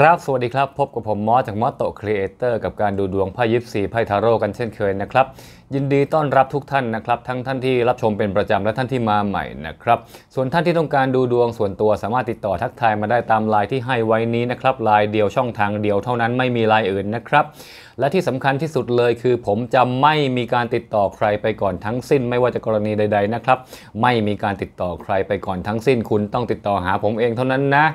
ครับสวัสดีครับพบกับผมมอสจากมอสโตครีเอเตอร์กับการดูดวงไพ่ยิปซีไพ่ทาโร่กันเช่นเคยนะครับยินดีต้อนรับทุกท่านนะครับทั้งท่านที่รับชมเป็นประจำและท่านที่มาใหม่นะครับส่วนท่านที่ต้องการดูดวงส่วนตัวสามารถติดต่อทักทายมาได้ตามไลน์ที่ให้ไว้นี้นะครับไลน์เดียวช่องทางเดียวเท่านั้นไม่มีไลน์อื่นนะครับและที่สำคัญที่สุดเลยคือผมจะไม่มีการติดต่อใครไปก่อนทั้งสิ้นไม่ว่าจะกรณีใดๆนะครับไม่มีการติดต่อใครไปก่อนทั้งสิ้นคุณต้องติดต่อหาผมเองเท่านั้นนะ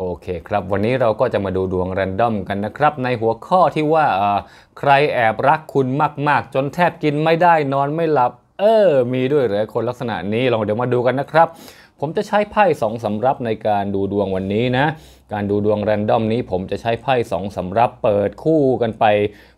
โอเคครับวันนี้เราก็จะมาดูดวงแรนดอมกันนะครับในหัวข้อที่ว่าใครแอบรักคุณมากๆจนแทบกินไม่ได้นอนไม่หลับมีด้วยเหรอคนลักษณะนี้ลองเดี๋ยวมาดูกันนะครับผมจะใช้ไพ่2สำรับในการดูดวงวันนี้นะการดูดวงแรนดอมนี้ผมจะใช้ไพ่2สำรับเปิดคู่กันไป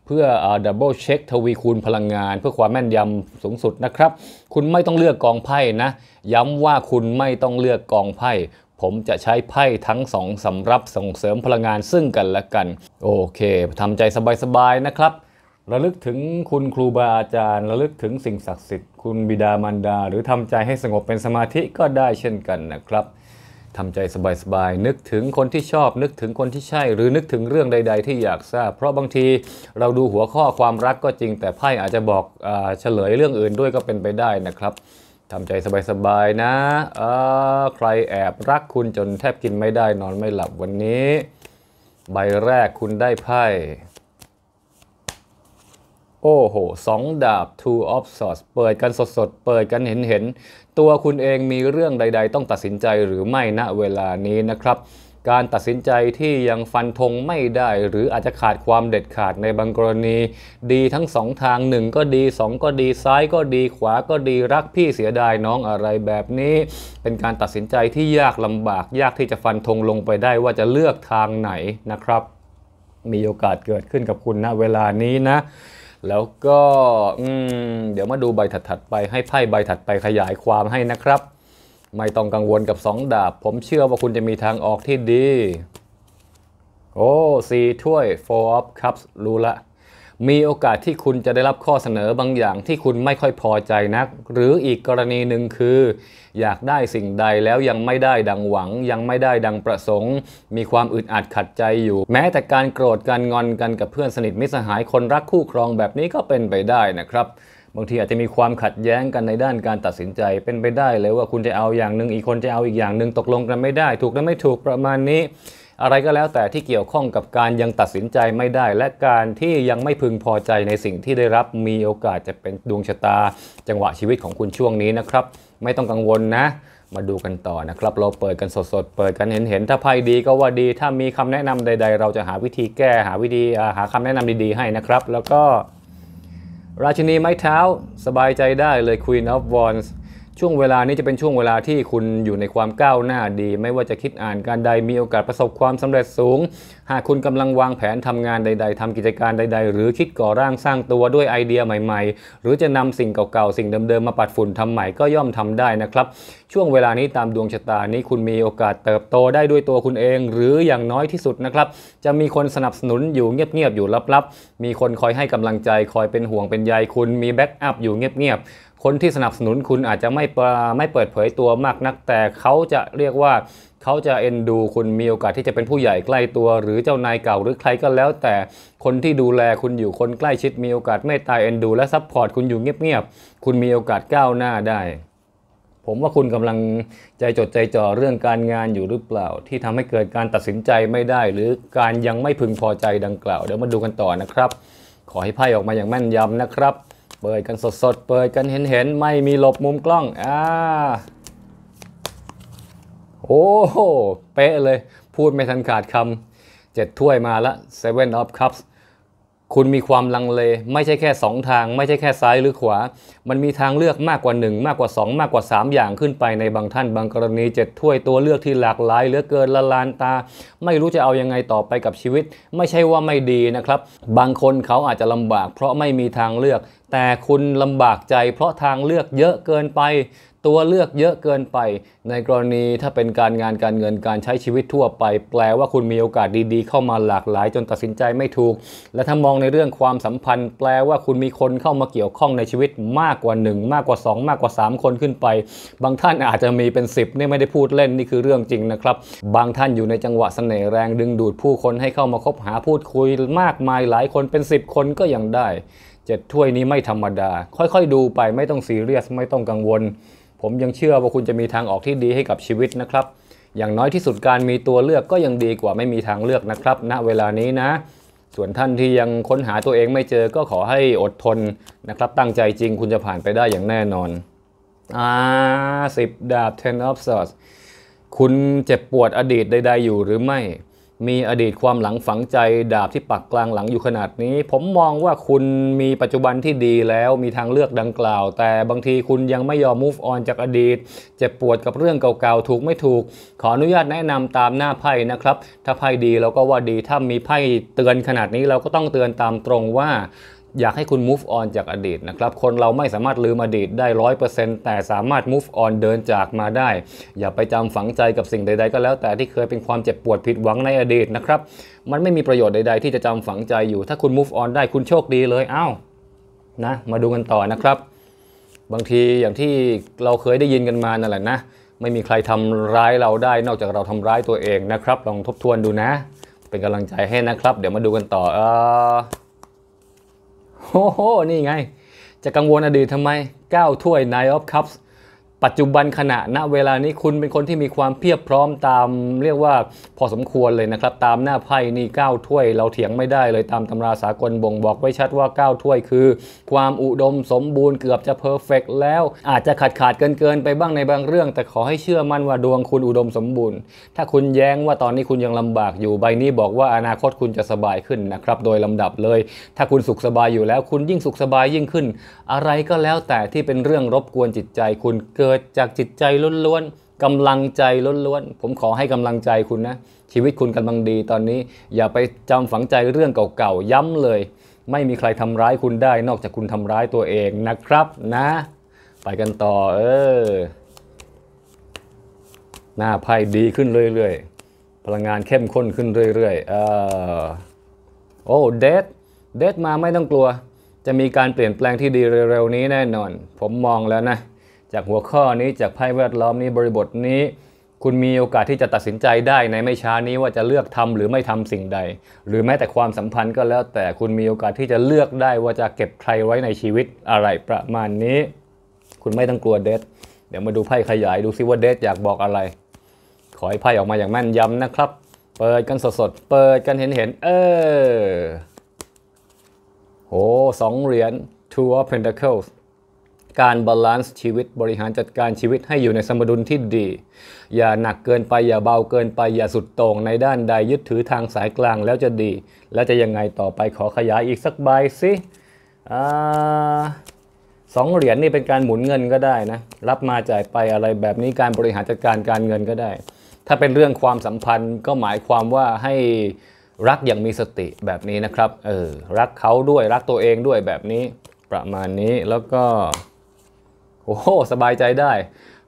เพื่อดับเบิลเช็คทวีคูณพลังงานเพื่อความแม่นยำสูงสุดนะครับคุณไม่ต้องเลือกกองไพ่นะย้ำว่าคุณไม่ต้องเลือกกองไพ่ผมจะใช้ไพ่ทั้ง2สำรับส่งเสริมพลังงานซึ่งกันและกันโอเคทำใจสบายๆนะครับระลึกถึงคุณครูบาอาจารย์ระลึกถึงสิ่งศักดิ์สิทธิ์คุณบิดามารดาหรือทำใจให้สงบเป็นสมาธิก็ได้เช่นกันนะครับทำใจสบายๆนึกถึงคนที่ชอบนึกถึงคนที่ใช่หรือนึกถึงเรื่องใดๆที่อยากทราบเพราะบางทีเราดูหัวข้อความรักก็จริงแต่ไพ่อาจจะบอกเฉลยเรื่องอื่นด้วยก็เป็นไปได้นะครับทำใจสบายๆนะใครแอบรักคุณจนแทบกินไม่ได้นอนไม่หลับวันนี้ใบแรกคุณได้ไพ่โอ้โห2 ดาบ Two of Swords เปิดกันสดๆเปิดกันเห็นตัวคุณเองมีเรื่องใดๆต้องตัดสินใจหรือไม่ณเวลานี้นะครับการตัดสินใจที่ยังฟันธงไม่ได้หรืออาจจะขาดความเด็ดขาดในบางกรณีดีทั้ง2ทาง1ก็ดี2ก็ดีซ้ายก็ดีขวาก็ดีรักพี่เสียดายน้องอะไรแบบนี้เป็นการตัดสินใจที่ยากลำบากยากที่จะฟันธงลงไปได้ว่าจะเลือกทางไหนนะครับมีโอกาสเกิดขึ้นกับคุณณเวลานี้นะแล้วก็เดี๋ยวมาดูใบถัดไปให้ไพ่ใบถัดไปขยายความให้นะครับไม่ต้องกังวลกับ2ดาบผมเชื่อว่าคุณจะมีทางออกที่ดีโอ้4 ถ้วย Four of Cups รู้ละมีโอกาสที่คุณจะได้รับข้อเสนอบางอย่างที่คุณไม่ค่อยพอใจนักหรืออีกกรณีหนึ่งคืออยากได้สิ่งใดแล้วยังไม่ได้ดังหวังยังไม่ได้ดังประสงค์มีความอึดอัดขัดใจอยู่แม้แต่การโกรธการงอนกันกับเพื่อนสนิทมิตรสหายคนรักคู่ครองแบบนี้ก็เป็นไปได้นะครับบางทีอาจจะมีความขัดแย้งกันในด้านการตัดสินใจเป็นไปได้เลยว่าคุณจะเอาอย่างหนึ่งอีกคนจะเอาอีกอย่างหนึ่งตกลงกันไม่ได้ถูกและไม่ถูกประมาณนี้อะไรก็แล้วแต่ที่เกี่ยวข้องกับการยังตัดสินใจไม่ได้และการที่ยังไม่พึงพอใจในสิ่งที่ได้รับมีโอกาสจะเป็นดวงชะตาจังหวะชีวิตของคุณช่วงนี้นะครับไม่ต้องกังวลนะมาดูกันต่อนะครับเราเปิดกันสดๆเปิดกันเห็นถ้าไพ่ดีก็ว่าดีถ้ามีคำแนะนำใดๆเราจะหาวิธีแก้หาคำแนะนำดีๆให้นะครับแล้วก็ราชินีไม้เท้าสบายใจได้เลย Queen of Wands ช่วงเวลานี้จะเป็นช่วงเวลาที่คุณอยู่ในความก้าวหน้าดีไม่ว่าจะคิดอ่านการใดมีโอกาสประสบความสำเร็จสูงหากคุณกำลังวางแผนทำงานใดๆทำกิจการใดๆหรือคิดก่อร่างสร้างตัวด้วยไอเดียใหม่ๆหรือจะนำสิ่งเก่าๆสิ่งเดิมๆมาปัดฝุ่นทำใหม่ก็ย่อมทำได้นะครับช่วงเวลานี้ตามดวงชะตานี้คุณมีโอกาสเติบโตได้ด้วยตัวคุณเองหรืออย่างน้อยที่สุดนะครับจะมีคนสนับสนุนอยู่เงียบๆอยู่ลับๆมีคนคอยให้กำลังใจคอยเป็นห่วงเป็นใยคุณมีแบ็กอัพอยู่เงียบๆคนที่สนับสนุนคุณอาจจะไม่เปิดเผยตัวมากนักแต่เขาจะเรียกว่าเขาจะเอ็นดูคุณมีโอกาสที่จะเป็นผู้ใหญ่ใกล้ตัวหรือเจ้านายเก่าหรือใครก็แล้วแต่คนที่ดูแลคุณอยู่คนใกล้ชิดมีโอกาสเมตตาเอ็นดูและซัพพอร์ตคุณอยู่เงียบๆคุณมีโอกาสก้าวหน้าได้ผมว่าคุณกำลังใจจดใจจ่อเรื่องการงานอยู่หรือเปล่าที่ทำให้เกิดการตัดสินใจไม่ได้หรือการยังไม่พึงพอใจดังกล่าวเดี๋ยวมาดูกันต่อนะครับขอให้ไพ่ออกมาอย่างแม่นยำนะครับเปิดกันสดๆเปิดกันเห็นไม่มีหลบมุมกล้องโอ้โหเป๊ะเลยพูดไม่ทันขาดคำ7 ถ้วยมาละ Seven of Cupsคุณมีความลังเลไม่ใช่แค่2ทางไม่ใช่แค่ซ้ายหรือขวามันมีทางเลือกมากกว่า1มากกว่า2มากกว่า3อย่างขึ้นไปในบางท่านบางกรณี7 ถ้วยตัวเลือกที่หลากหลายเหลือเกินละลานตาไม่รู้จะเอายังไงต่อไปกับชีวิตไม่ใช่ว่าไม่ดีนะครับบางคนเขาอาจจะลำบากเพราะไม่มีทางเลือก แต่คุณลำบากใจเพราะทางเลือกเยอะเกินไปตัวเลือกเยอะเกินไปในกรณีถ้าเป็นการงานการเงินการใช้ชีวิตทั่วไปแปลว่าคุณมีโอกาสดีๆเข้ามาหลากหลายจนตัดสินใจไม่ถูกและถ้ามองในเรื่องความสัมพันธ์แปลว่าคุณมีคนเข้ามาเกี่ยวข้องในชีวิตมากกว่า1มากกว่า2มากกว่า3คนขึ้นไปบางท่านอาจจะมีเป็น10นี่ไม่ได้พูดเล่นนี่คือเรื่องจริงนะครับบางท่านอยู่ในจังหวะเสน่ห์แรงดึงดูดผู้คนให้เข้ามาคบหาพูดคุยมากมายหลายคนเป็น10คนก็ยังได้7ถ้วยนี้ไม่ธรรมดาค่อยๆดูไปไม่ต้องซีเรียสไม่ต้องกังวลผมยังเชื่อว่าคุณจะมีทางออกที่ดีให้กับชีวิตนะครับอย่างน้อยที่สุดการมีตัวเลือกก็ยังดีกว่าไม่มีทางเลือกนะครับณเวลานี้นะส่วนท่านที่ยังค้นหาตัวเองไม่เจอก็ขอให้อดทนนะครับตั้งใจจริงคุณจะผ่านไปได้อย่างแน่นอน10 ดาบ 10 of Swords คุณเจ็บปวดอดีตใดๆอยู่หรือไม่มีอดีตความหลังฝังใจดาบที่ปักกลางหลังอยู่ขนาดนี้ผมมองว่าคุณมีปัจจุบันที่ดีแล้วมีทางเลือกดังกล่าวแต่บางทีคุณยังไม่ยอม move on จากอดีตเจ็บปวดกับเรื่องเก่าๆถูกไม่ถูกขออนุญาตแนะนำตามหน้าไพ่นะครับถ้าไพ่ดีเราก็ว่าดีถ้ามีไพ่เตือนขนาดนี้เราก็ต้องเตือนตามตรงว่าอยากให้คุณ move on จากอดีตนะครับคนเราไม่สามารถลืมอดีตได้ 100% แต่สามารถ move on เดินจากมาได้อย่าไปจำฝังใจกับสิ่งใดๆก็แล้วแต่ที่เคยเป็นความเจ็บปวดผิดหวังในอดีตนะครับมันไม่มีประโยชน์ใดๆที่จะจำฝังใจอยู่ถ้าคุณ move on ได้คุณโชคดีเลยเอ้านะมาดูกันต่อนะครับบางทีอย่างที่เราเคยได้ยินกันมานั่นแหละนะไม่มีใครทำร้ายเราได้นอกจากเราทำร้ายตัวเองนะครับลองทบทวนดูนะเป็นกำลังใจให้นะครับเดี๋ยวมาดูกันต่อโอ้โหนี่ไงจะกังวลอดีตทำไม9ถ้วย Nine of Cups ปัจจุบันขณะณเวลานี้คุณเป็นคนที่มีความเพียบพร้อมตามเรียกว่าพอสมควรเลยนะครับตามหน้าไพ่นี่9ถ้วยเราเถียงไม่ได้เลยตามตำราสากลบ่งบอกไว้ชัดว่า9ถ้วยคือความอุดมสมบูรณ์เกือบจะเพอร์เฟกต์แล้วอาจจะขาดเกินไปบ้างในบางเรื่องแต่ขอให้เชื่อมั่นว่าดวงคุณอุดมสมบูรณ์ถ้าคุณแย้งว่าตอนนี้คุณยังลำบากอยู่ใบนี้บอกว่าอนาคตคุณจะสบายขึ้นนะครับโดยลำดับเลยถ้าคุณสุขสบายอยู่แล้วคุณยิ่งสุขสบายยิ่งขึ้นอะไรก็แล้วแต่ที่เป็นเรื่องรบกวนจิตใจคุณเกิดจากจิตใจล้วนๆกำลังใจล้วนๆผมขอให้กำลังใจคุณนะชีวิตคุณกำลังดีตอนนี้อย่าไปจำฝังใจเรื่องเก่าๆย้ำเลยไม่มีใครทำร้ายคุณได้นอกจากคุณทำร้ายตัวเองนะครับนะไปกันต่อหน้าไพ่ดีขึ้นเรื่อยๆพลังงานเข้มข้นขึ้นเรื่อยๆโอ้เดทมาไม่ต้องกลัวจะมีการเปลี่ยนแปลงที่ดีเร็วๆนี้แน่นอนผมมองแล้วนะจากหัวข้อนี้จากไพ่แวดล้อมนี้บริบทนี้คุณมีโอกาสที่จะตัดสินใจได้ในไม่ช้านี้ว่าจะเลือกทำหรือไม่ทำสิ่งใดหรือแม้แต่ความสัมพันธ์ก็แล้วแต่คุณมีโอกาสที่จะเลือกได้ว่าจะเก็บใครไว้ในชีวิตอะไรประมาณนี้คุณไม่ต้องกลัวเดทเดี๋ยวมาดูไพ่ขยายดูซิว่าเดทอยากบอกอะไรขอให้ไพ่ออกมาอย่างแม่นยำนะครับเปิดกันสดๆเปิดกันเห็นโอ้2 เหรียญ Two of Pentaclesการบาลานซ์ชีวิตบริหารจัดการชีวิตให้อยู่ในสมดุลที่ดีอย่าหนักเกินไปอย่าเบาเกินไปอย่าสุดโต่งในด้านใดยึดถือทางสายกลางแล้วจะดีแล้วจะยังไงต่อไปขอขยายอีกสักใบสิ2 เหรียญนี่เป็นการหมุนเงินก็ได้นะรับมาจ่ายไปอะไรแบบนี้การบริหารจัดการการเงินก็ได้ถ้าเป็นเรื่องความสัมพันธ์ก็หมายความว่าให้รักอย่างมีสติแบบนี้นะครับรักเขาด้วยรักตัวเองด้วยแบบนี้ประมาณนี้แล้วก็โอ้โหสบายใจได้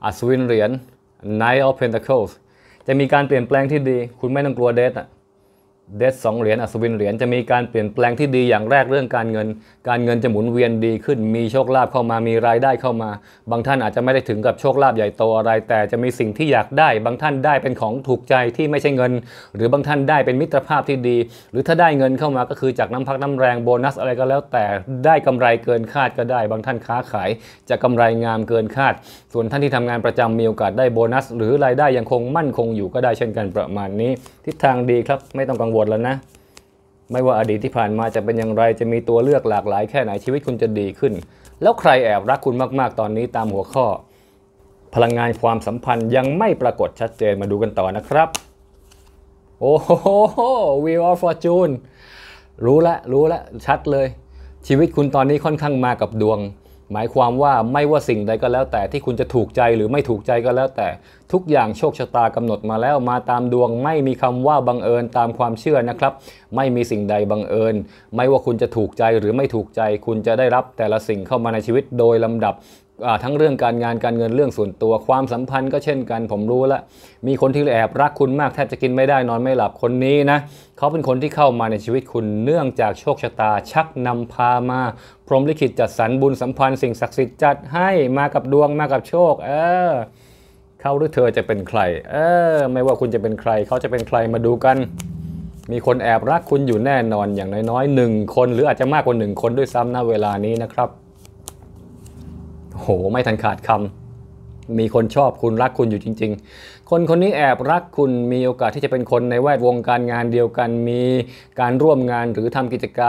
อัศวินเหรียญ Knight of Pentacles จะมีการเปลี่ยนแปลงที่ดีคุณไม่ต้องกลัวเดท2 เหรียญอัศวินเหรียญจะมีการเปลี่ยนแปลงที่ดีอย่างแรกเรื่องการเงินจะหมุนเวียนดีขึ้นมีโชคลาภเข้ามามีรายได้เข้ามาบางท่านอาจจะไม่ได้ถึงกับโชคลาภใหญ่โตอะไรแต่จะมีสิ่งที่อยากได้บางท่านได้เป็นของถูกใจที่ไม่ใช่เงินหรือบางท่านได้เป็นมิตรภาพที่ดีหรือถ้าได้เงินเข้ามาก็คือจากน้ำพักน้ำแรงโบนัสอะไรก็แล้วแต่ได้กำไรเกินคาดก็ได้บางท่านค้าขายจะกำไรงามเกินคาดส่วนท่านที่ทำงานประจำมีโอกาสได้โบนัสหรือรายได้ยังคงมั่นคงอยู่ก็ได้เช่นกันประมาณนี้ทิศทางดีครับไม่ต้องกังวลแล้วนะไม่ว่าอดีตที่ผ่านมาจะเป็นอย่างไรจะมีตัวเลือกหลากหลายแค่ไหนชีวิตคุณจะดีขึ้นแล้วใครแอบรักคุณมากๆตอนนี้ตามหัวข้อพลังงานความสัมพันธ์ยังไม่ปรากฏชัดเจนมาดูกันต่อนะครับโอ้โห Wheel of Fortune รู้ละชัดเลยชีวิตคุณตอนนี้ค่อนข้างมากับดวง หมายความว่าไม่ว่าสิ่งใดก็แล้วแต่ที่คุณจะถูกใจหรือไม่ถูกใจก็แล้วแต่ทุกอย่างโชคชะตากำหนดมาแล้วมาตามดวงไม่มีคำว่าบังเอิญตามความเชื่อนะครับไม่มีสิ่งใดบังเอิญไม่ว่าคุณจะถูกใจหรือไม่ถูกใจคุณจะได้รับแต่ละสิ่งเข้ามาในชีวิตโดยลำดับทั้งเรื่องการงานการเงินเรื่องส่วนตัวความสัมพันธ์ก็เช่นกันผมรู้ละมีคนที่แอบรักคุณมากแทบจะกินไม่ได้นอนไม่หลับคนนี้นะเขาเป็นคนที่เข้ามาในชีวิตคุณเนื่องจากโชคชะตาชักนำพามาพรหมลิขิตจัดสรรบุญสัมพันธ์สิ่งศักดิ์สิทธิ์จัดให้มากับดวงมากับโชคเขาหรือเธอจะเป็นใครไม่ว่าคุณจะเป็นใครเขาจะเป็นใครมาดูกันมีคนแอบรักคุณอยู่แน่นอนอย่างน้อยๆหนึ่งคนหรืออาจจะมากกว่าหนึ่งคนด้วยซ้ำณเวลานี้นะครับโหไม่ทันขาดคำมีคนชอบคุณรักคุณอยู่จริงๆคนคนนี้แอบรักคุณมีโอกาสที่จะเป็นคนในแวดวงการงานเดียวกันมีการร่วมงานหรือทำกิจกา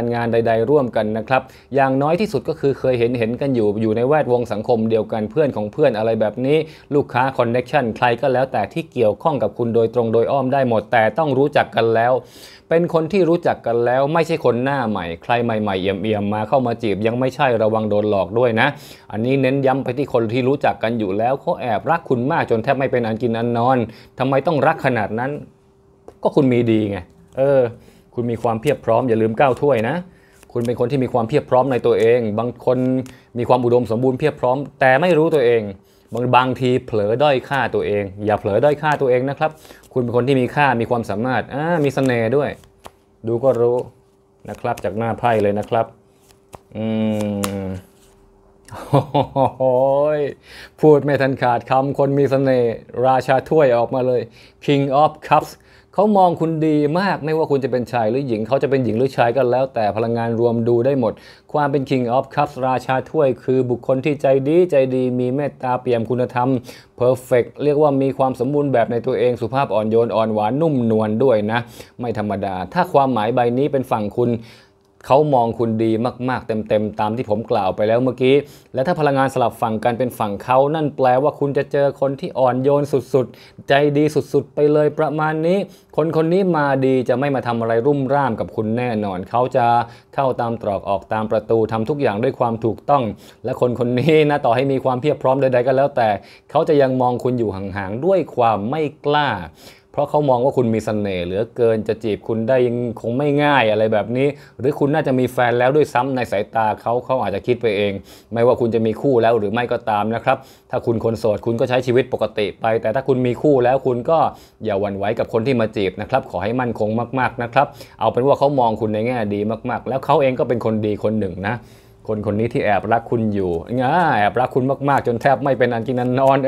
รงานใดๆร่วมกันนะครับอย่างน้อยที่สุดก็คือเคยเห็นกันอยู่ในแวดวงสังคมเดียวกันเพื่อนของเพื่อนอะไรแบบนี้ลูกค้าคอนเน็กชันใครก็แล้วแต่ที่เกี่ยวข้องกับคุณโดยตรงโดยอ้อมได้หมดแต่ต้องรู้จักกันแล้วเป็นคนที่รู้จักกันแล้วไม่ใช่คนหน้าใหม่ใครใหม่ๆเอี่ยมๆมาเข้ามาจีบยังไม่ใช่ระวังโดนหลอกด้วยนะอันนี้เน้นย้ำไปที่คนที่รู้จักกันอยู่แล้วเขาแอบรักคุณมากจนแทบไม่เป็นอันกินอันนอนทำไมต้องรักขนาดนั้นก็คุณมีดีไงคุณมีความเพียบพร้อมอย่าลืมก้าวถ้วยนะคุณเป็นคนที่มีความเพียบพร้อมในตัวเองบางคนมีความอุดมสมบูรณ์เพียบพร้อมแต่ไม่รู้ตัวเองบางทีเผลอด้อยค่าตัวเองอย่าเผลอด้อยค่าตัวเองนะครับคุณเป็นคนที่มีค่ามีความสามารถมีเสน่ห์ด้วยดูก็รู้นะครับจากหน้าไพ่เลยนะครับพูดไม่ทันขาดคำคนมีเสน่ห์ราชาถ้วยออกมาเลย King of Cups เขามองคุณดีมากไม่ว่าคุณจะเป็นชายหรือหญิงเขาจะเป็นหญิงหรือชายก็แล้วแต่พลังงานรวมดูได้หมดความเป็น King of Cups ราชาถ้วยคือบุคคลที่ใจดีมีเมตตาเปี่ยมคุณธรรม perfect เรียกว่ามีความสมบูรณ์แบบในตัวเองสุภาพอ่อนโยนอ่อนหวานนุ่มนวลด้วยนะไม่ธรรมดาถ้าความหมายใบนี้เป็นฝั่งคุณเขามองคุณดีมากๆเต็มๆตามที่ผมกล่าวไปแล้วเมื่อกี้และถ้าพลังงานสลับฝั่งกันเป็นฝั่งเขานั่นแปลว่าคุณจะเจอคนที่อ่อนโยนสุดๆใจดีสุดๆไปเลยประมาณนี้คนนี้มาดีจะไม่มาทำอะไรรุ่มร่ามกับคุณแน่นอนเขาจะเข้าตามตรอกออกตามประตูทำทุกอย่างด้วยความถูกต้องและคนนี้นะต่อให้มีความเพียบพร้อมใดๆก็แล้วแต่เขาจะยังมองคุณอยู่ห่างๆด้วยความไม่กล้าเพราะเขามองว่าคุณมีเสน่ห์เหลือเกินจะจีบคุณได้ยังคงไม่ง่ายอะไรแบบนี้หรือคุณน่าจะมีแฟนแล้วด้วยซ้ำในสายตาเขาอาจจะคิดไปเองไม่ว่าคุณจะมีคู่แล้วหรือไม่ก็ตามนะครับถ้าคุณคนโสดคุณก็ใช้ชีวิตปกติไปแต่ถ้าคุณมีคู่แล้วคุณก็อย่าหวั่นไหวกับคนที่มาจีบนะครับขอให้มั่นคงมากๆนะครับเอาเป็นว่าเขามองคุณในแง่ดีมากๆแล้วเขาเองก็เป็นคนดีคนหนึ่งนะคนนี้ที่แอบรักคุณอยู่แอบรักคุณมากๆจนแทบไม่เป็นอันกินอันนอน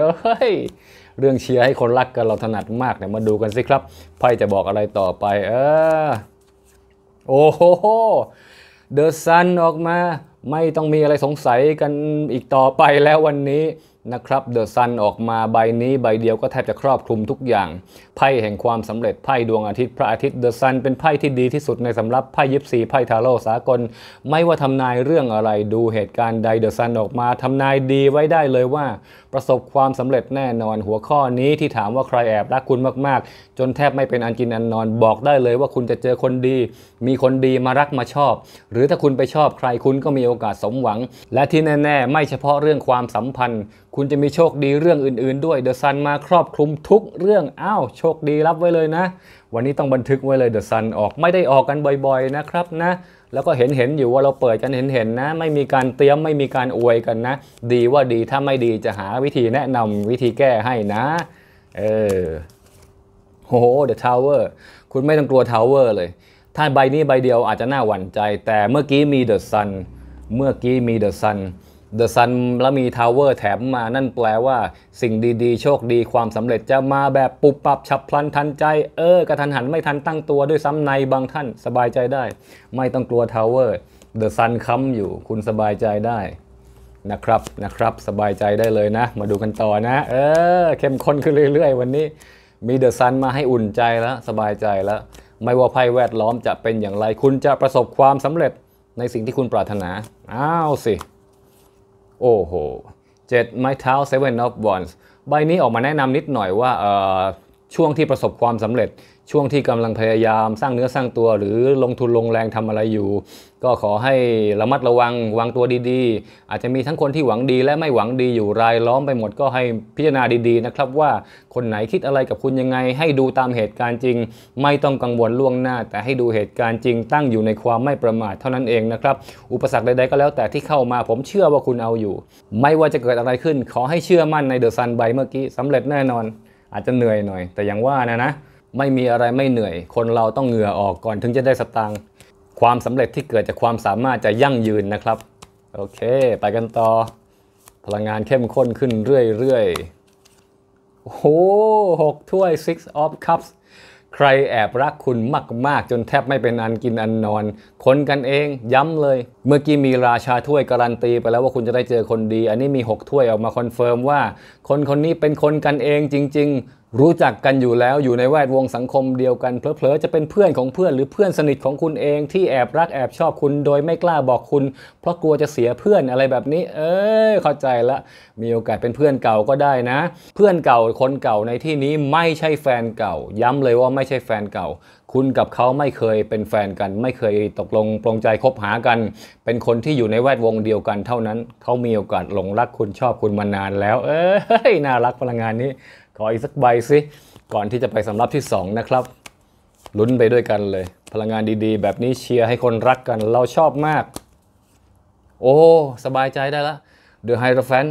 เรื่องเชียร์ให้คนรักกันเราถนัดมากเนี่ยมาดูกันสิครับไพ่จะบอกอะไรต่อไปโอ้โหเดอะซันออกมาไม่ต้องมีอะไรสงสัยกันอีกต่อไปแล้ววันนี้นะครับเดอะซันออกมาใบนี้ใบเดียวก็แทบจะครอบคลุมทุกอย่างไพ่แห่งความสำเร็จไพ่ดวงอาทิตย์พระอาทิตย์เดอะซันเป็นไพ่ที่ดีที่สุดในสำรับไพ่ยิปซีไพ่ทาโร่สากลไม่ว่าทำนายเรื่องอะไรดูเหตุการณ์ใดเดอะซันออกมาทำนายดีไว้ได้เลยว่าประสบความสำเร็จแน่นอนหัวข้อนี้ที่ถามว่าใครแอบรักคุณมากๆจนแทบไม่เป็นอันกินอันนอนบอกได้เลยว่าคุณจะเจอคนดีมีคนดีมารักมาชอบหรือถ้าคุณไปชอบใครคุณก็มีโอกาสสมหวังและที่แน่ๆไม่เฉพาะเรื่องความสัมพันธ์คุณจะมีโชคดีเรื่องอื่นๆด้วยเดอะซันมาครอบคลุมทุกเรื่องโชคดีรับไว้เลยนะวันนี้ต้องบันทึกไว้เลยเดอะซันออกไม่ได้ออกกันบ่อยๆนะครับนะแล้วก็เห็นอยู่ว่าเราเปิดกันเห็นนะไม่มีการเตรียมไม่มีการอวยกันนะดีว่าดีถ้าไม่ดีจะหาวิธีแนะนำวิธีแก้ให้นะโอ้โหเดอะทาวเวอร์คุณไม่ต้องกลัวทาวเวอร์เลยถ้าใบนี้ใบเดียวอาจจะน่าหวั่นใจแต่เมื่อกี้มีเดอะซันเดอะซันแล้วมีทาวเวอร์แถมมานั่นแปลว่าสิ่งดีๆโชคดีความสำเร็จจะมาแบบปุบปับฉับพลันทันใจกระทันหันไม่ทันตั้งตัวด้วยซ้ำในบางท่านสบายใจได้ไม่ต้องกลัวทาวเวอร์เดอะซันค้ำอยู่คุณสบายใจได้นะครับสบายใจได้เลยนะมาดูกันต่อนะเข้มข้นขึ้นเรื่อยๆวันนี้มีเดอะซันมาให้อุ่นใจแล้วสบายใจแล้วไม่ว่าภัยแวดล้อมจะเป็นอย่างไรคุณจะประสบความสำเร็จในสิ่งที่คุณปรารถนาสิโอ้โห7 ไม้เท้า Seven of Wands ใบนี้ออกมาแนะนำนิดหน่อยว่า ช่วงที่ประสบความสำเร็จช่วงที่กำลังพยายามสร้างเนื้อสร้างตัวหรือลงทุนลงแรงทำอะไรอยู่ก็ขอให้ระมัดระวังวางตัวดีๆอาจจะมีทั้งคนที่หวังดีและไม่หวังดีอยู่รายล้อมไปหมดก็ให้พิจารณาดีๆนะครับว่าคนไหนคิดอะไรกับคุณยังไงให้ดูตามเหตุการณ์จริงไม่ต้องกังวลล่วงหน้าแต่ให้ดูเหตุการณ์จริงตั้งอยู่ในความไม่ประมาทเท่านั้นเองนะครับอุปสรรคใดๆก็แล้วแต่ที่เข้ามาผมเชื่อว่าคุณเอาอยู่ไม่ว่าจะเกิดอะไรขึ้นขอให้เชื่อมั่นในเดอะซันไบเมื่อกี้สำเร็จแน่นอนอาจจะเหนื่อยหน่อยแต่อย่างว่านะไม่มีอะไรไม่เหนื่อยคนเราต้องเหงื่อออกก่อนถึงจะได้สตางค์ความสำเร็จที่เกิดจากความสามารถจะยั่งยืนนะครับโอเคไปกันต่อพลังงานเข้มข้นขึ้นเรื่อยๆโอ้โห6ถ้วย Six of Cups ใครแอบรักคุณมากๆจนแทบไม่เป็นอันกินอันนอนคนกันเองย้ำเลยเมื่อกี้มีราชาถ้วยการันตีไปแล้วว่าคุณจะได้เจอคนดีอันนี้มี6ถ้วยออกมาคอนเฟิร์มว่าคนคนนี้เป็นคนกันเองจริงๆรู้จักกันอยู่แล้วอยู่ในแวดวงสังคมเดียวกันเผลอๆจะเป็นเพื่อนของเพื่อนหรือเพื่อนสนิทของคุณเองที่แอบรักแอบชอบคุณโดยไม่กล้าบอกคุณเพราะกลัวจะเสียเพื่อนอะไรแบบนี้เข้าใจละมีโอกาสเป็นเพื่อนเก่าก็ได้นะเพื่อนเก่าคนเก่าในที่นี้ไม่ใช่แฟนเก่าย้ำเลยว่าไม่ใช่แฟนเก่าคุณกับเขาไม่เคยเป็นแฟนกันไม่เคยตกลงปลงใจคบหากันเป็นคนที่อยู่ในแวดวงเดียวกันเท่านั้นเขามีโอกาสหลงรักคุณชอบคุณมานานแล้วน่ารักพลังงานนี้ขออีกสักใบสิก่อนที่จะไปสำรับที่2นะครับลุ้นไปด้วยกันเลยพลังงานดีๆแบบนี้เชียร์ให้คนรักกันเราชอบมากโอ้สบายใจได้ละ The Hierophant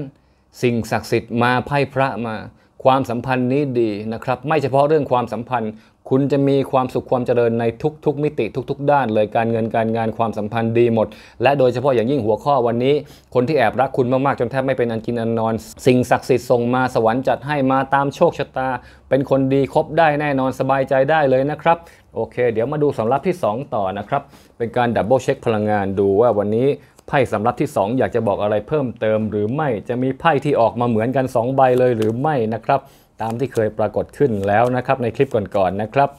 สิ่งศักดิ์สิทธิ์มาไพ่พระมาความสัมพันธ์นี้ดีนะครับไม่เฉพาะเรื่องความสัมพันธ์คุณจะมีความสุขความเจริญในทุกๆมิติทุกๆด้านเลยการเงินการงานความสัมพันธ์ดีหมดและโดยเฉพาะอย่างยิ่งหัวข้อวันนี้คนที่แอบรักคุณมากๆจนแทบไม่เป็นอันกินอันนอนสิ่งศักดิ์สิทธิ์ส่งมาสวรรค์จัดให้มาตามโชคชะตาเป็นคนดีคบได้แน่นอนสบายใจได้เลยนะครับโอเคเดี๋ยวมาดูสำรับที่2ต่อนะครับเป็นการดับเบิลเช็คพลังงานดูว่าวันนี้ไพ่สำรับที่2อยากจะบอกอะไรเพิ่มเติมหรือไม่จะมีไพ่ที่ออกมาเหมือนกัน2ใบเลยหรือไม่นะครับตามที่เคยปรากฏขึ้นแล้วนะครับในคลิปก่อนๆนะครับ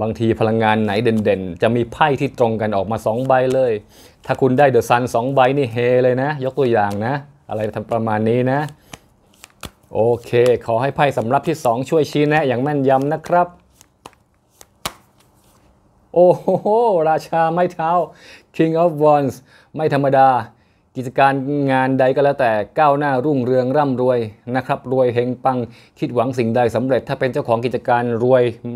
บางทีพลังงานไหนเด่นๆจะมีไพ่ที่ตรงกันออกมา2ใบเลยถ้าคุณได้เดอะซัน2ใบนี่เฮเลยนะยกตัวอย่างนะอะไรทำประมาณนี้นะโอเคขอให้ไพ่สำรับที่2ช่วยชี้แนะอย่างแม่นยำนะครับโอ้โหราชาไม้เท้า King of Wands ไม่ธรรมดากิจการงานใดก็แล้วแต่ก้าวหน้ารุ่งเรืองร่ำรวยนะครับรวยเฮงปังคิดหวังสิ่งใดสำเร็จถ้าเป็นเจ้าของกิจการ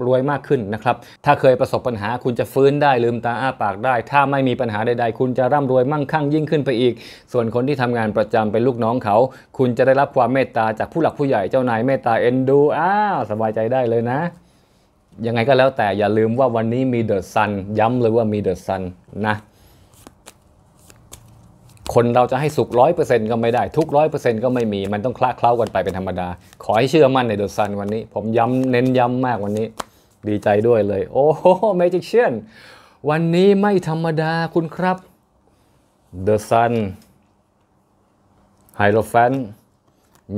รวยมากขึ้นนะครับถ้าเคยประสบปัญหาคุณจะฟื้นได้ลืมตาอ้าปากได้ถ้าไม่มีปัญหาใดๆคุณจะร่ำรวยมั่งคั่งยิ่งขึ้นไปอีกส่วนคนที่ทำงานประจำเป็นลูกน้องเขาคุณจะได้รับความเมตตาจากผู้หลักผู้ใหญ่เจ้านายเมตตาเอ็นดูสบายใจได้เลยนะยังไงก็แล้วแต่อย่าลืมว่าวันนี้มีเดอะซันย้ำเลยว่ามีเดอะซันนะคนเราจะให้สุข 100% ก็ไม่ได้ทุก 100% ก็ไม่มีมันต้องคละเคล้ากันไปเป็นธรรมดาขอให้เชื่อมั่นในเดอะซันวันนี้ผมย้ำเน้นย้ำมากวันนี้ดีใจด้วยเลยโอ้โหเมจิกเชียนวันนี้ไม่ธรรมดาคุณครับเดอะซันไฮโรแฟน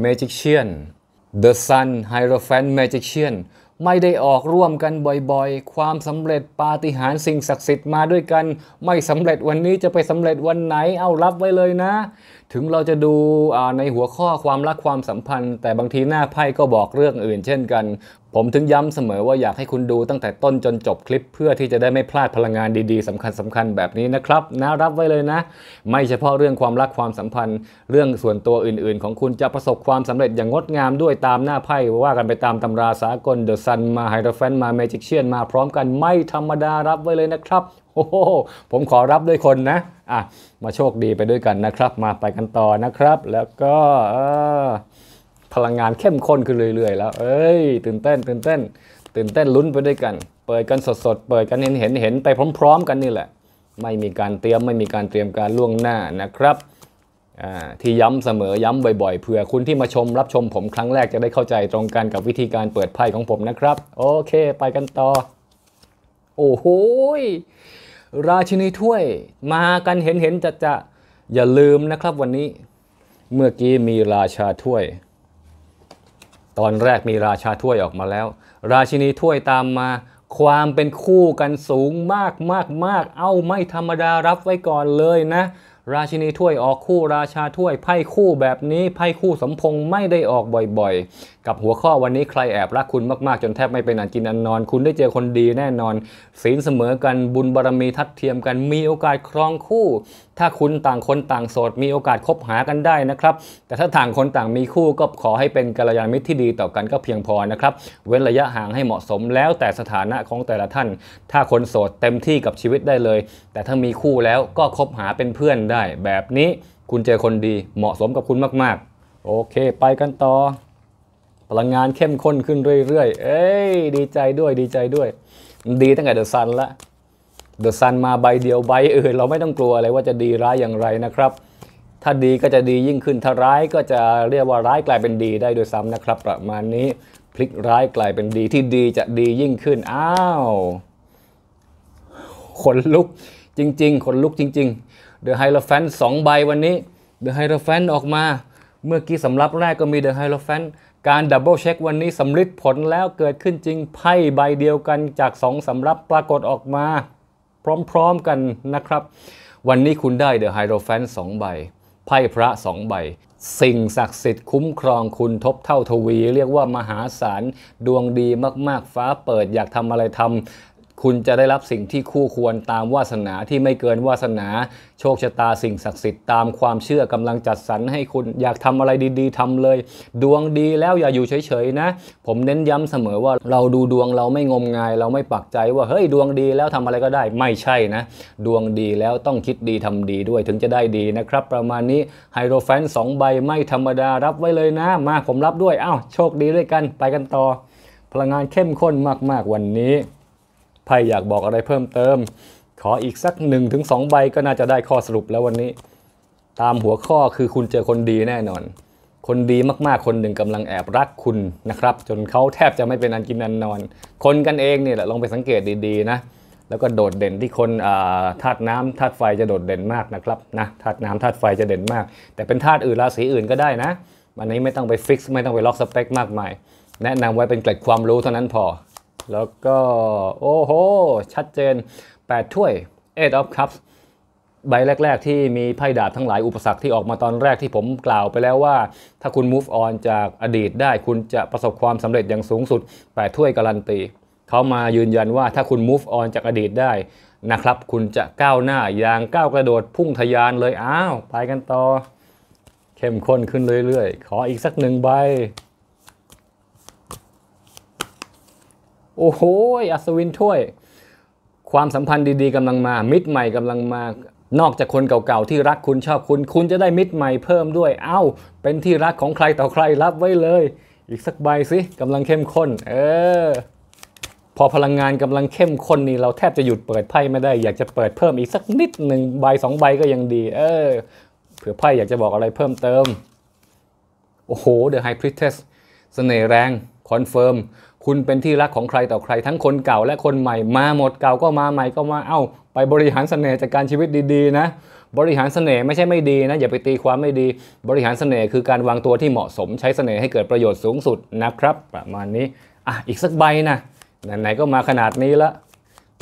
เมจิกเชียนเดอะซันไฮโรแฟนเมจิกเชียนไม่ได้ออกร่วมกันบ่อยๆความสำเร็จปาฏิหาริย์สิ่งศักดิ์สิทธิ์มาด้วยกันไม่สำเร็จวันนี้จะไปสำเร็จวันไหนเอารับไว้เลยนะถึงเราจะดูในหัวข้อความรักความสัมพันธ์แต่บางทีหน้าไพ่ก็บอกเรื่องอื่นเช่นกันผมถึงย้ำเสมอว่าอยากให้คุณดูตั้งแต่ต้นจนจบคลิปเพื่อที่จะได้ไม่พลาดพลังงานดีๆสำคัญแบบนี้นะครับนะรับไว้เลยนะไม่เฉพาะเรื่องความรักความสัมพันธ์เรื่องส่วนตัวอื่นๆของคุณจะประสบความสำเร็จอย่างงดงามด้วยตามหน้าไพ่ว่ากันไปตามตำราสากลเดอะซันมาไฮโดรแฟนมาเมจิกเชียนมาพร้อมกันไม่ธรรมดารับไว้เลยนะครับโอ้โหผมขอรับด้วยคนนะมาโชคดีไปด้วยกันนะครับมาไปกันต่อนะครับแล้วก็พลังงานเข้มข้นขึ้นเรื่อยๆแล้วตื่นเต้นลุ้นไปด้วยกันเปิดกันสดๆเปิดกันเห็นไปพร้อมๆกันนี่แหละไม่มีการเตรียมการล่วงหน้านะครับที่ย้ำเสมอย้ำบ่อยๆเผื่อคุณที่มาชมรับชมผมครั้งแรกจะได้เข้าใจตรงกันกับวิธีการเปิดไพ่ของผมนะครับโอเคไปกันต่อโอ้โหราชินีถ้วยมากันเห็นจะอย่าลืมนะครับวันนี้เมื่อกี้มีราชาถ้วยตอนแรกมีราชาถ้วยออกมาแล้วราชินีถ้วยตามมาความเป็นคู่กันสูงมากเอาไม่ธรรมดารับไว้ก่อนเลยนะ ราชินีถ้วยออกคู่ราชาถ้วยไพ่คู่แบบนี้ไพ่คู่สมพงษ์ไม่ได้ออกบ่อยๆกับหัวข้อวันนี้ใครแอบรักคุณมากๆจนแทบไม่เป็นอันกินอันนอนคุณได้เจอคนดีแน่นอนศีลเสมอกันบุญบารมีทัดเทียมกันมีโอกาสครองคู่ถ้าคุณต่างคนต่างโสดมีโอกาสคบหากันได้นะครับแต่ถ้าต่างคนต่างมีคู่ก็ขอให้เป็นกัลยาณมิตรที่ดีต่อกันก็เพียงพอนะครับเว้นระยะห่างให้เหมาะสมแล้วแต่สถานะของแต่ละท่านถ้าคนโสดเต็มที่กับชีวิตได้เลยแต่ถ้ามีคู่แล้วก็คบหาเป็นเพื่อนได้แบบนี้คุณเจอคนดีเหมาะสมกับคุณมากๆโอเคไปกันต่อพลังงานเข้มข้นขึ้นเรื่อยๆเอ้ยดีใจด้วยดีตั้งแต่เดอะซันละเดอะซันมาใบเดียวใบอื่นเราไม่ต้องกลัวอะไรว่าจะดีร้ายอย่างไรนะครับถ้าดีก็จะดียิ่งขึ้นถ้าร้ายก็จะเรียกว่าร้ายกลายเป็นดีได้โดยซ้ำนะครับประมาณนี้พลิกร้ายกลายเป็นดีที่ดีจะดียิ่งขึ้นอ้าวขนลุกจริงๆขนลุกจริงๆเดอะไฮโลแฟนต์2ใบวันนี้เดอะไฮโลแฟนต์ออกมาเมื่อกี้สำรับแรกก็มีเดอะไฮโลแฟนต์การดับเบิลเช็ควันนี้สำลิดผลแล้วเกิดขึ้นจริงไพ่ใบเดียวกันจาก2สำรับปรากฏออกมาพร้อมๆกันนะครับวันนี้คุณได้เดอะไฮโลแฟนต์2ใบไพ่พระ2ใบสิ่งศักดิ์สิทธิ์คุ้มครองคุณทบเท่าทวีเรียกว่ามหาศาลดวงดีมากๆฟ้าเปิดอยากทำอะไรทำคุณจะได้รับสิ่งที่คู่ควรตามวาสนาที่ไม่เกินวาสนาโชคชะตาสิ่งศักดิ์สิทธิ์ตามความเชื่อกำลังจัดสรรให้คุณอยากทำอะไรดีๆทำเลยดวงดีแล้วอย่าอยู่เฉยๆนะผมเน้นย้ำเสมอว่าเราดูดวงเราไม่งมงายเราไม่ปักใจว่าเฮ้ยดวงดีแล้วทำอะไรก็ได้ไม่ใช่นะดวงดีแล้วต้องคิดดีทำดีด้วยถึงจะได้ดีนะครับประมาณนี้ไฮโรแฟนต์2ใบไม่ธรรมดารับไว้เลยนะมาผมรับด้วยอ้าวโชคดีด้วยกันไปกันต่อพลังงานเข้มข้นมากๆวันนี้ไพ่อยากบอกอะไรเพิ่มเติมขออีกสัก 1-2 ใบก็น่าจะได้ข้อสรุปแล้ววันนี้ตามหัวข้อคือคุณเจอคนดีแน่นอนคนดีมากๆคนหนึ่งกำลังแอบรักคุณนะครับจนเขาแทบจะไม่เป็นอันกินอันนอนคนกันเองเนี่ยแหละลองไปสังเกตดีๆนะแล้วก็โดดเด่นที่คนธาตุน้ำธาตุไฟจะโดดเด่นมากนะครับนะธาตุน้ำธาตุไฟจะเด่นมากแต่เป็นธาตุอื่นราศีอื่นก็ได้นะวันนี้ไม่ต้องไปฟิกซ์ไม่ต้องไปล็อกสเปคมากมายแนะนำไว้เป็นเกล็ดความรู้เท่านั้นพอแล้วก็โอ้โหชัดเจน8ถ้วย Eight of Cups ใบแรกๆที่มีไพ่ดาบทั้งหลายอุปสรรคที่ออกมาตอนแรกที่ผมกล่าวไปแล้วว่าถ้าคุณ move on จากอดีตได้คุณจะประสบความสำเร็จอย่างสูงสุด8ถ้วยการันตีเขามายืนยันว่าถ้าคุณ move on จากอดีตได้นะครับคุณจะก้าวหน้าอย่างก้าวกระโดดพุ่งทะยานเลยอ้าวไปกันต่อเข้มข้นขึ้นเรื่อยๆขออีกสัก1ใบโอ้โหอัศวินถ้วยความสัมพันธ์ดีๆกำลังมามิตรใหม่กำลังมานอกจากคนเก่าๆที่รักคุณชอบคุณคุณจะได้มิตรใหม่เพิ่มด้วยเอ้าเป็นที่รักของใครต่อใครรับไว้เลยอีกสักใบสิกำลังเข้มข้นพอพลังงานกำลังเข้มข้นนี่เราแทบจะหยุดเปิดไพ่ไม่ได้อยากจะเปิดเพิ่มอีกสักนิดหนึ่งใบ2ใบก็ยังดีเผื่อไพ่อยากจะบอกอะไรเพิ่มเติมโอ้โห The High Priestess เสน่ห์แรงคอนเฟิร์มคุณเป็นที่รักของใครต่อใครทั้งคนเก่าและคนใหม่มาหมดเก่าก็มาใหม่ก็มาเอ้าไปบริหารเสน่ห์จากการชีวิตดีๆนะบริหารเสน่ห์ไม่ใช่ไม่ดีนะอย่าไปตีความไม่ดีบริหารเสน่ห์คือการวางตัวที่เหมาะสมใช้เสน่ห์ให้เกิดประโยชน์สูงสุดนะครับประมาณนี้อ่ะอีกสักใบนะไหนๆก็มาขนาดนี้ละ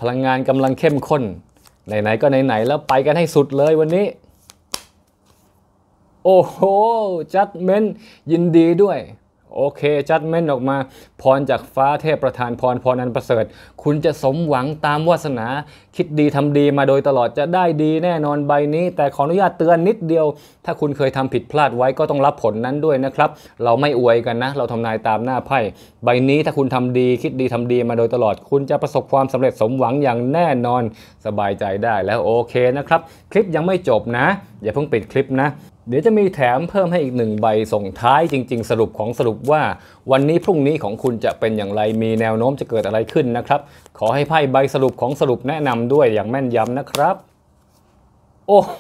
พลังงานกำลังเข้มข้นไหนๆก็ไหนๆแล้วไปกันให้สุดเลยวันนี้โอ้โหจัดเม้นยินดีด้วยโอเคจัดเม้นออกมาพรจากฟ้าเทพประทานพรอันประเสริฐคุณจะสมหวังตามวาสนาคิดดีทำดีมาโดยตลอดจะได้ดีแน่นอนใบนี้แต่ขออนุญาตเตือนนิดเดียวถ้าคุณเคยทำผิดพลาดไว้ก็ต้องรับผลนั้นด้วยนะครับเราไม่อวยกันนะเราทำนายตามหน้าไพ่ใบนี้ถ้าคุณทำดีคิดดีทำดีมาโดยตลอดคุณจะประสบความสำเร็จสมหวังอย่างแน่นอนสบายใจได้แล้วโอเคนะครับคลิปยังไม่จบนะอย่าเพิ่งปิดคลิปนะเดี๋ยวจะมีแถมเพิ่มให้อีก1ใบส่งท้ายจริงๆสรุปว่าวันนี้พรุ่งนี้ของคุณจะเป็นอย่างไรมีแนวโน้มจะเกิดอะไรขึ้นนะครับขอให้ไพ่ใบสรุปของสรุปแนะนำด้วยอย่างแม่นยำนะครับโอ้โห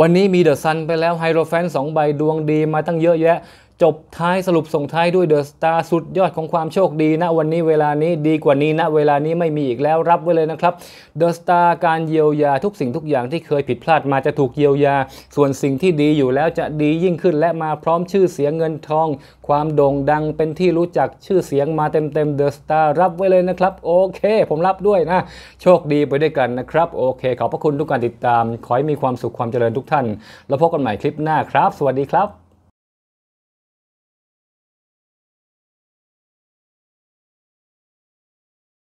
วันนี้มีเดอะซันไปแล้วไฮโลแฟนต์2ใบดวงดีมาตั้งเยอะแยะ จบท้ายสรุปส่งท้ายด้วยเดอะสตาร์สุดยอดของความโชคดีณวันนี้เวลานี้ดีกว่านี้ณเวลานี้ไม่มีอีกแล้วรับไว้เลยนะครับเดอะสตาร์การเยียวยาทุกสิ่งทุกอย่างที่เคยผิดพลาดมาจะถูกเยียวยาส่วนสิ่งที่ดีอยู่แล้วจะดียิ่งขึ้นและมาพร้อมชื่อเสียงเงินทองความโด่งดังเป็นที่รู้จักชื่อเสียงมาเต็มๆเดอะสตาร์รับไว้เลยนะครับโอเคผมรับด้วยนะโชคดีไปด้วยกันนะครับโอเคขอบพระคุณทุกการติดตามขอให้มีความสุขความเจริญทุกท่านแล้วพบกันใหม่คลิปหน้าครับสวัสดีครับ